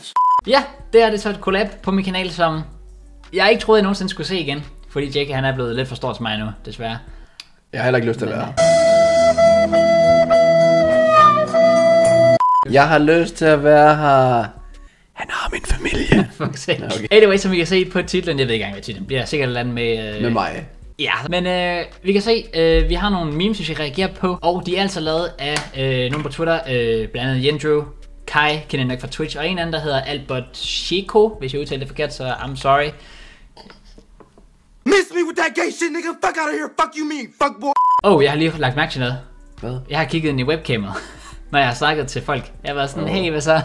ass. Ja, det er det så et collab på min kanal, som jeg ikke troede, jeg nogensinde skulle se igen. Fordi Jackie, han er blevet lidt for stor til mig nu, desværre. Jeg har heller ikke lyst til at være her. Jeg har lyst til at være her. Han har min familie. Fuck sake. Okay. Anyway, som vi kan se på titlen, jeg ved ikke engang, hvad titlen bliver. Sikkert et eller andet med... med mig. Ja, men vi kan se, vi har nogle memes, vi skal reagere på. Og de er altså lavet af nogle på Twitter, blandt andet Jendru, Kai, kender jeg nok fra Twitch. Og en anden, der hedder Albert Chico. Hvis jeg udtaler det forkert, så I'm sorry. Miss me with that gay shit, nigga. Fuck out of here. Fuck you mean, fuck boy. Oh, jeg har lige lagt mærke til noget. Hvad? Jeg har kigget ind i webcameret, når jeg har snakket til folk. Jeg har været sådan, hey, hvad så?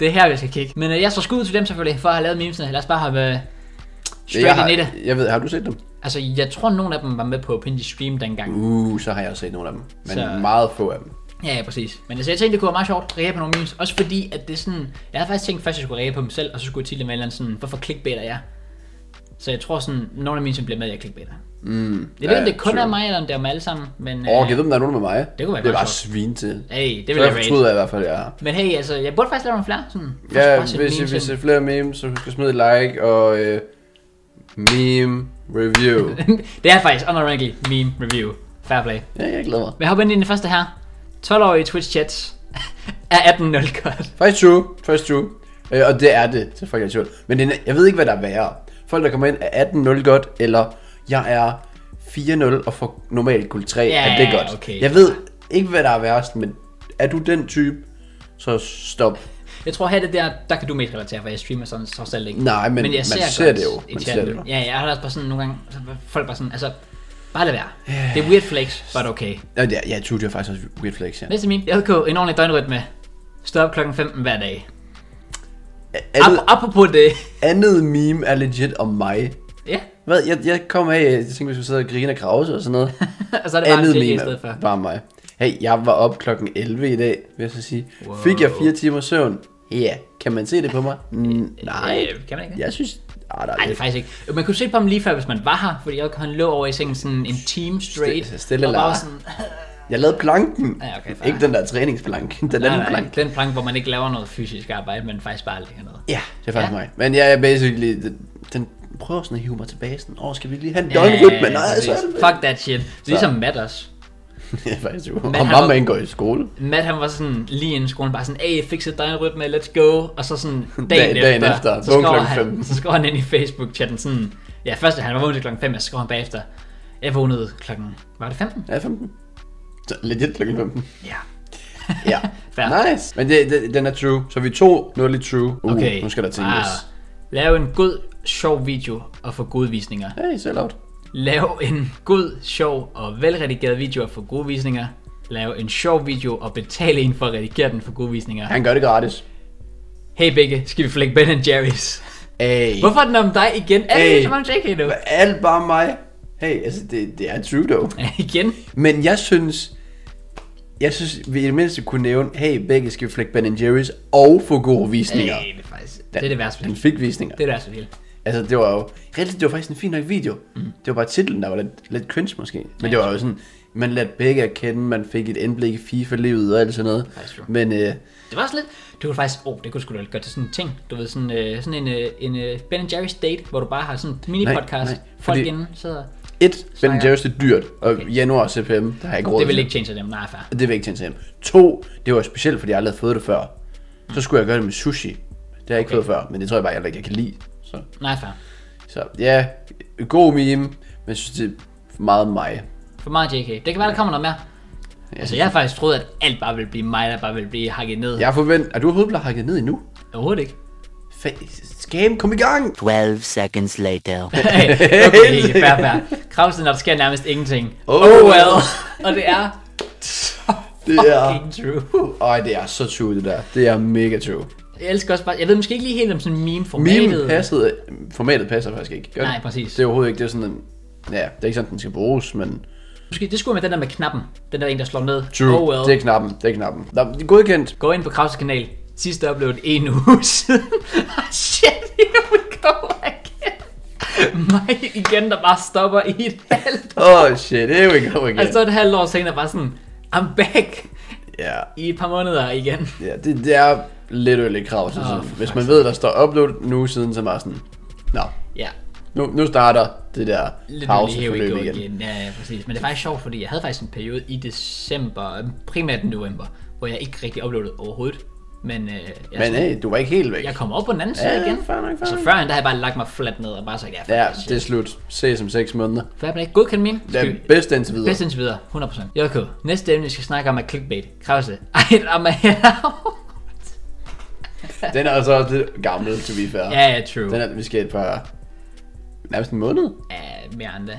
Det er her, vi skal kigge. Men jeg så skud til dem selvfølgelig, for at have lavet memesene. Lad os bare have straight i det. Jeg ved, har du set dem? Altså, jeg tror, nogle af dem var med på Pinji stream dengang. Så har jeg også set nogle af dem. Men så... meget få af dem. Ja, ja, præcis. Men altså, jeg tænkte, det kunne være meget sjovt at reagere på nogle memes. Også fordi, at det er sådan... Jeg havde faktisk tænkt først, at jeg skulle reagere på dem selv, og så skulle jeg titlen med eller sådan, hvorfor clickbaiter jeg? Så jeg tror sådan, nogle af mine, som bliver med, jeg clickbaiter. Jeg ved, om det kun er mig, eller om det er dem alle sammen, men... jeg ved, om der er nogen med mig. Det kunne være godt. Det er bare svin til. Hey, det vil jeg fortryde af i hvert fald, jeg har. Men hey, altså, jeg burde faktisk lave nogle flere, sådan... Ja, hvis I flere memes, så husk at smide et like, og... meme review. Det er faktisk honorably meme review. Fair play. Ja, jeg glæder mig. Men hopper ind i den første her. 12-årige Twitch-chats er 18-0 godt. Faktisk true. Faktisk true. Og det er det. Det er faktisk true. Men det er, jeg ved ikke, hvad der er værre. Folk, der kommer ind, er 18-0 godt, eller jeg er 4-0 og får normalt guld 3. Ja, er det godt? Okay. Jeg ved ikke, hvad der er værst, men er du den type, så stop. Jeg tror, at det der kan du mest relatere, for jeg streamer sådan så selv ikke. Nej, men jeg ser det jo. Man ser det jo. Ja, jeg har også bare sådan nogle gange, så folk bare sådan, altså, bare lad være. Yeah. Det er weird flex, but okay. Ja, Trudeau er faktisk også weird flex, ja. Næste min, jeg havde en ordentlig døgnrytme. Stå op klokken 15 hver dag. Apropos det. Andet meme er legit om mig. Ja. Yeah. Hvad, jeg kom her, jeg tænkte, vi skulle sidde og grine af Krause og sådan noget. Og så er det bare andet meme i stedet for. Bare mig. Hey, jeg var op klokken 11 i dag, vil jeg så sige. Wow. Fik jeg 4 timer søvn? Ja, yeah. Kan man se det på mig? Nej, kan man ikke det? Jeg synes... nej, det er faktisk ikke. Man kunne se på ham lige før, hvis man var her, fordi jeg lå over i sengen sådan en team straight. Stille og bare sådan... Jeg lavede planken. Ja, okay, ikke den der træningsplank. Den anden plank. Den plank, hvor man ikke laver noget fysisk arbejde, men faktisk bare ligger noget. Ja, det er faktisk mig. Men jeg er basically... Den prøver sådan at hive mig tilbage sådan, skal vi lige have en døgnrytme? Nej, så fuck that shit. Det er ligesom Matt også. Ja, faktisk jo. Og mamma indgår i skole. Matt, han var sådan lige inden skolen, bare sådan, hey, fikset dig en rytme, let's go. Og så sådan dagen efter så skår han ind i Facebook-chatten sådan, ja, først han var vågnet klokken 5, og så skår han bagefter. Jeg vågnede klokken, var det 15? Ja, 15. Så legit klokken 15. Ja. Ja. Nice. Men den er true. Så vi tog noget lidt true. Okay. Nu skal der tænkes. Lav en god, sjov video og få gode visninger. Hey, sell out. Lav en god, sjov og velredigeret video for gode visninger. Lav en sjov video og betale en for at redigere den for gode visninger. Han gør det gratis. Hey begge, skal vi flække Ben and Jerry's? Hey. Hvorfor er den om dig igen? Hey. Alt bare mig. Hey, altså det er Trudeau. Igen? Men jeg synes, vi i det mindste kunne nævne, hey begge, skal vi flække Ben and Jerry's og få gode visninger. Hey, det er faktisk, det er det værste for den fik visninger. Det er det værste for hele. Altså det var jo, det var faktisk en fin nok video. Det var bare titlen, der var lidt cringe måske. Men det var jo sådan, man lærte begge at kende, man fik et indblik i FIFA-livet og alt sådan noget. Men det var også lidt, det kunne faktisk, det kunne sgu da gøre til sådan en ting. Du ved, sådan en Ben and Jerry's date, hvor du bare har sådan en mini-podcast. Folk inden sidder Ben and Jerry's er dyrt, og januar og CPM, der har jeg ikke råd til. Det vil ikke tjene sig dem, nej fair. Det vil ikke tjene sig dem. 2, det var specielt, fordi jeg aldrig havde fået det før. Så skulle jeg gøre det med sushi. Det har jeg ikke fået før, men det tror jeg bare, jeg kan lide. Så. Nej, fair. Så ja, god meme, men jeg synes, det er for meget mig. For meget JK. Det kan være, der kommer noget mere. Ja, altså, jeg har faktisk troet, at alt bare ville blive mig, der bare ville blive hakket ned. Jeg forventer, at du overhovedet bliver hakket ned endnu? Overhovedet ikke. Scam, kom i gang! 12 seconds later. Okay, fair. Krause, når der sker nærmest ingenting. Oh well. Og det er så fucking true. Det er så true, det der. Det er mega true. Jeg elsker også bare, jeg ved måske ikke lige helt om sådan meme-formatet. Formatet passer faktisk ikke. Nej, præcis. Det er overhovedet ikke, det er sådan en, ja, det er ikke sådan, den skal bruges, men... Måske det skulle med den der med knappen, den der en, der slår ned. True, det er knappen, Nå, det er godkendt. Gå ind på Krauses kanal, sidste upload en uge siden. Shit, here we go again. Mig igen, der bare stopper i et halvt år. Shit, here we go again. Altså et halvt år senere bare sådan, I'm back. Ja. I et par måneder igen. Ja, det er... lidt øl i Krause. Hvis man ved, der står upload nu siden, så meget sådan, nå. Ja. Nu starter det der pauseforløb igen. Ja, præcis. Men det er faktisk sjovt, fordi jeg havde faktisk en periode i december, primært november, hvor jeg ikke rigtig uploadede overhovedet. Men hey, du var ikke helt væk. Jeg kom op på den anden side igen. Så førhen, der havde jeg bare lagt mig fladt ned og bare sagt, ja, det er slut. Ses om 6 måneder. Hvad er det ikke? Godkendt meme? Det bedste indtil videre. Bedste indtil videre, 100%. Joko, næste emne, vi skal snakke om er clickbait. Krause. Ej, om er den er altså også lidt gammel, to be fair. Ja, true. Den er, vi skal et par... nærmest en måned? Ja, mere end det.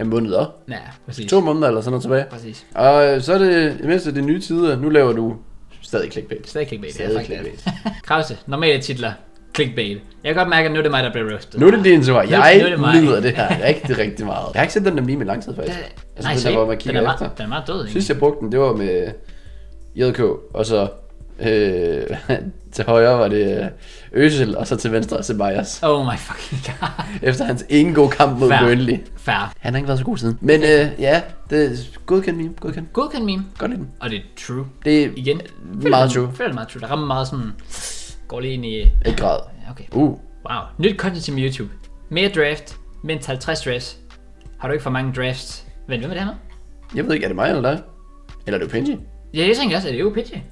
En måned også? Ja, præcis. 2 måneder eller sådan noget tilbage. Præcis. Og så er det, imens det er nye tider, nu laver du... stadig clickbait. Stadig clickbait. Krause, normale titler. Clickbait. Jeg kan godt mærke, at nu er det mig, der bliver roasted. Nu er det din svar. Jeg nyder det her rigtig meget. Jeg har ikke set den der meme i lang tid, faktisk. Nej, den der, hvor man kigger efter. Den er meget død, ikke? Sidst jeg brugte den, det var med JK, og så til højre var det Øsel, og så til venstre Ceballos. Oh my fucking god. Efter hans ingen god kamp mod Burnley. Fair. Han har ikke været så god siden. Men ja, det er godkendt meme. Godkendt meme. Godt lide den. Og det er true. Det er igen meget true. Føler det meget true. Der rammer meget sådan, går lige ind i... 1 grad. Okay. Wow. Nyt content til YouTube. Mere draft. Mindst 50 drafts. Har du ikke for mange drafts? Vent, hvem er det her med? Jeg ved ikke, er det mig eller dig? Eller er det Pinji? Ja, jeg tænker også, er det jo Pinji?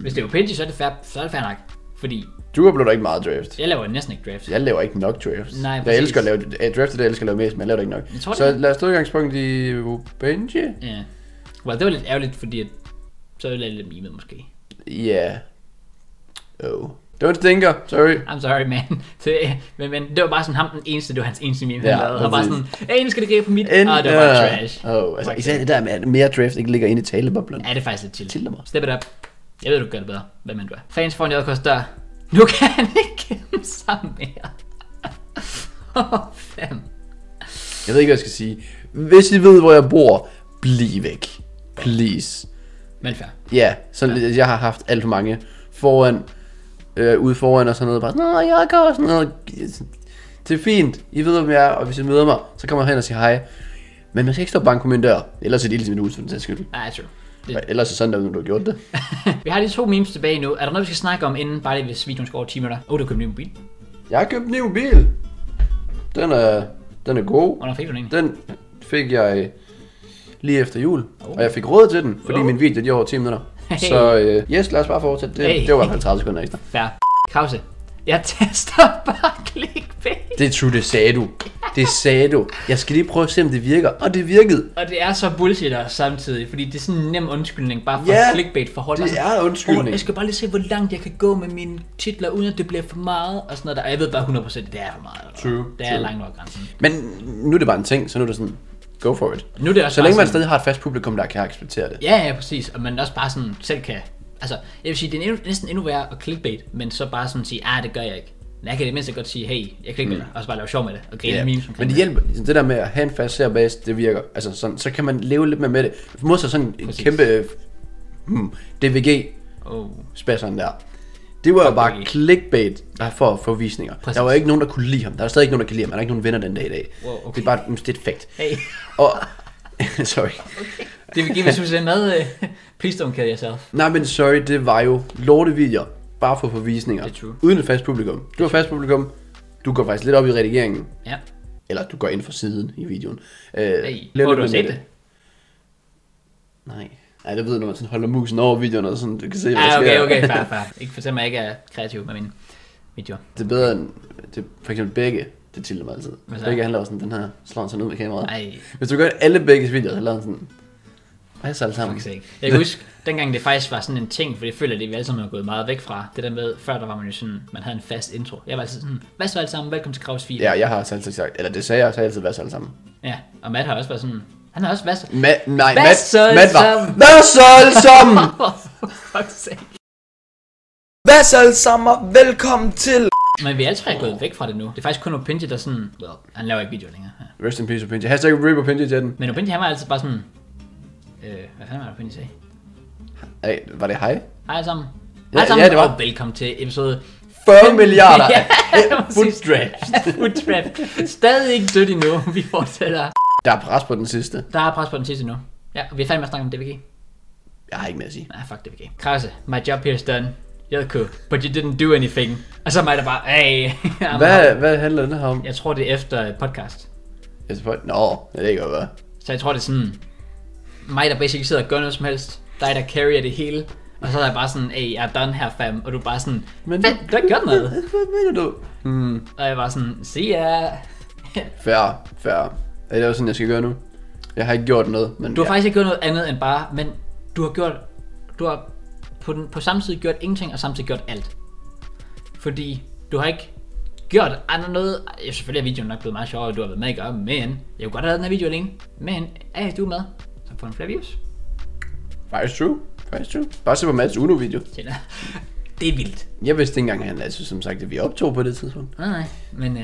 Hvis det er Opinji, så er det fair nok, fordi... Du uploader ikke meget draft. Jeg laver næsten ikke draft. Jeg laver ikke nok draft. Nej, præcis. Jeg elsker at lave draft, det jeg elsker at lave mest, men jeg laver det ikke nok. Jeg tror, så lad os stå udgangspunkt i Opinji. Ja. Well, det var lidt ærgerligt, fordi at... så ville jeg lidt mimet, måske. Ja. Yeah. Don't stinker, sorry. I'm sorry, man. Men det var bare sådan ham, den eneste, det var hans eneste meme, han lavede. Han var sådan, endelig skal det gribe på mit, og det var bare trash. Altså især det der med, at mere draft ikke ligger inde i taleboblen. Ja, det er faktisk lidt chill. Step it up. Jeg ved, du gør det bedre. Hvad man du er. Fans foran JK's dør. Nu kan han ikke gemme sig mere. Fem. Jeg ved ikke, hvad jeg skal sige. Hvis I ved, hvor jeg bor, bliv væk. Please. Velfærd. Ja, sådan jeg har haft alt for mange foran... ude foran og sådan noget, bare sådan, jeg går og sådan noget. Det er fint, I ved hvem jeg er, og hvis I møder mig, så kommer jeg hen og siger hej. Men man skal ikke stå og banke på min dør, ellers er det ilde i min hus, for den sags skyld. Nej, true. Ellers er sådan, at du har gjort det. Vi har de 2 memes tilbage nu. Er der noget, vi skal snakke om inden, bare lige hvis videoen skal over 10 minutter? Du har købt en ny mobil. Jeg har købt en ny mobil. Den er god. Hvornår fik du den egentlig? Den fik jeg lige efter jul, og jeg fik råd til den, fordi min video er over 10 minutter. Hey. Så yes, lad os bare fortsætte. Det var i hvert fald 30 sekunder ekstra. Fair. Krause, jeg tester bare clickbait. Det er true, det sagde du. Det sagde du. Jeg skal lige prøve at se, om det virker. Og det virkede. Og det er så bullshit samtidig, fordi det er sådan en nem undskyldning bare for clickbait forhold. Det er undskyldning. Jeg skal bare lige se, hvor langt jeg kan gå med mine titler, uden at det bliver for meget og sådan noget der. Og jeg ved bare 100%, det er for meget. True. Det er langt over grænsen. Men nu er det bare en ting, så nu er det sådan... go for it. Nu er det også så længe man stadig har et fast publikum, der kan acceptere det. Ja, ja, præcis. Og man også bare sådan selv kan... altså, jeg vil sige, det er næsten endnu værre at clickbait, men så bare sådan sige, det gør jeg ikke. Men jeg kan det mindst godt sige, hey, jeg clickbaiter, og så bare lave sjov med det, og grine memes. Men det hjælper, det der med at have en fast seerbase, det virker. Altså, sådan, så kan man leve lidt mere med det. Modsat sådan en kæmpe DWG-spasseren der. Det var jo bare clickbait for at få visninger. Præcis. Der var ikke nogen, der kunne lide ham. Der er stadig ikke nogen, der kan lide ham. Han er ikke nogen venner den dag i dag. Wow, okay. Det er bare det er et fact. Hey. Og, sorry. Okay. Det vil give mig sådan noget. Please don't kill yourself. Nej, men sorry, det var jo lortevideoer. Bare for at få visninger. Uden et fast publikum. Du har fast publikum. Du går faktisk lidt op i redigeringen. Ja. Eller du går ind for siden i videoen. Hvor du har set det? Nej. Ej, det ved jeg, når man sådan holder musen over videoen og sådan, du kan se, hvad der sker. Okay, fair. Ikke fortæl mig, at jeg ikke er kreativ med mine videoer. Det er bedre end, for eksempel begge, det tilder mig altid. Begge, han laver sådan den her, slår sådan ud med kameraet. Ej. Hvis du gør alle begges videoer, så laver han sådan, hvad er så alle sammen? Jeg kan huske, dengang det faktisk var sådan en ting, for jeg føler, at vi alle sammen er gået meget væk fra det der med, før der var man jo sådan, man havde en fast intro. Jeg var altid sådan, hvad så alle sammen, velkommen til Krause 4. Ja, jeg har også altid sagt, eller det sagde jeg også altid, hvad så alle sammen. Ja, og Matt har også været sådan, han har også været så... Hvad så allesammen? Hvad så allesammen? Velkommen til... Men vi er altid gået væk fra det nu. Det er faktisk kun Opinji, der sådan... well, han laver ikke videoer længere. Ja. Rest in peace Opinji. Hashtag RIP Opinji til den. Men Opinji, han var altid bare sådan... hvad fanden var det Opinji sagde? Hey, var det hej? Hej allesammen. Ja, hej allesammen, ja, det var... og velkommen til episode... 40 milliarder af food draft. Stadig ikke dødt endnu, vi fortsætter. Der er pres på den sidste. Der er pres på den sidste nu. Ja, og vi er færdige med at snakke om DWG. Jeg har ikke mere at sige. Nej, fuck det vi gav. Krause, my job here is done. Jeg could, but you didn't do anything. Og så mig der bare, hey. Hvad handler den her om? Jeg tror det er efter podcast. Nå, det er ikke godt. Så jeg tror det er sådan, mig der basically sidder og gør noget som helst. Dig der carrier det hele. Og så er jeg bare sådan, hey, jeg er done her fam. Og du er bare sådan, men hvad, du har ikke gjort noget. Hvad mener du? Mm. Og jeg var sådan, see ya. Fair. Det er jo sådan jeg skal gøre nu. Jeg har ikke gjort noget, men du har faktisk ikke gjort noget andet end bare, men du har gjort, du har på samme tid gjort ingenting og samtidig gjort alt. Fordi du har ikke gjort andet noget. Ja, selvfølgelig er videoen nok blevet meget sjovere, og du har været med at gøre, men jeg kunne godt have lavet den her video alene. Men hvis du er med, så får du flere views. Faktisk true. Bare se på Mads Uno-video. Det er vildt. Jeg vidste ikke engang, han altså som sagt, at vi optog på det tidspunkt. Nej, men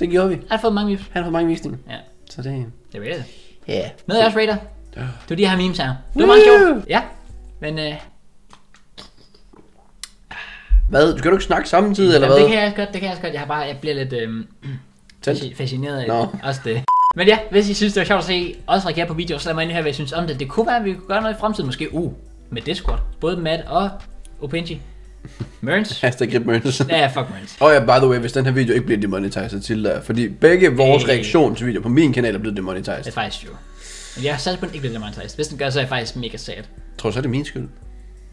det gjorde vi. Han har fået mange views. Han har fået mange visninger. Ja. Så det... Det var det. Ja. Yeah. Med os, Raider. Du er de her memes her. Det var meget sjovt. Ja, men... Hvad? Skal du ikke snakke samtidig, eller hvad? Det kan jeg også godt. Jeg bliver lidt fascineret af også det. Men ja, hvis I synes, det var sjovt at se, også reagere på videoer, så lad mig ind her, hvad I synes om det. Det kunne være, at vi kunne gøre noget i fremtiden, måske med Discord. Både Matt og Opinji. Mørns. Hashtag Mørns. Ja, fuck Mørns. Og ja, by the way, hvis den her video ikke bliver demonetized til dig, fordi begge vores reaktion til videoer på min kanal er blevet demonetized. Det er faktisk jo. Men jeg har sat på den ikke blevet demonetized. Hvis den gør, så er jeg faktisk mega sad. Tror så er det min skyld?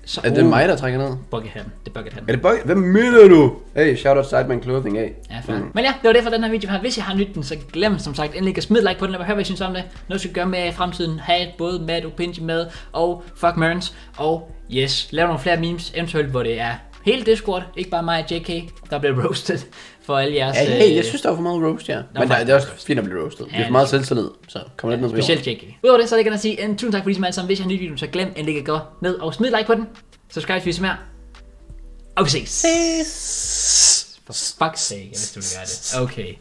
Så, er det mig, der trækker ned? Buckethead. Er det Buckethead? Hvad mener du? Hey, shout out Sideman Clothing, hey. Ja, fanden. Men ja, det var det for den her video her. Hvis I har nydt den, så glem som sagt endelig at smide like på den. Lad mig høre, hvad I synes om det. Noget skal gøre med i fremtiden. Have både Matt, Opinji med og fuck Mørns. Og yes, lav nogle flere memes, eventuelt hvor det er hele Discord. Ikke bare mig og Jackie, der bliver roasted for alle jeres... Ja, hey, jeg synes, der var for meget roast, ja. Men nej, det er også fint at blive roasted. Ja, det er for meget selvtillid, så kommer lidt ned. Specielt Jackie. Udover det, så er det gerne at sige en tusind tak for de som alle sammen. Hvis I har nyt videoen, så glem endelig at gå ned og smid like på den. Subscribe hvis vi ser mere. Og vi ses. For fuck's sake, jeg vidste, du ville gøre det. Okay.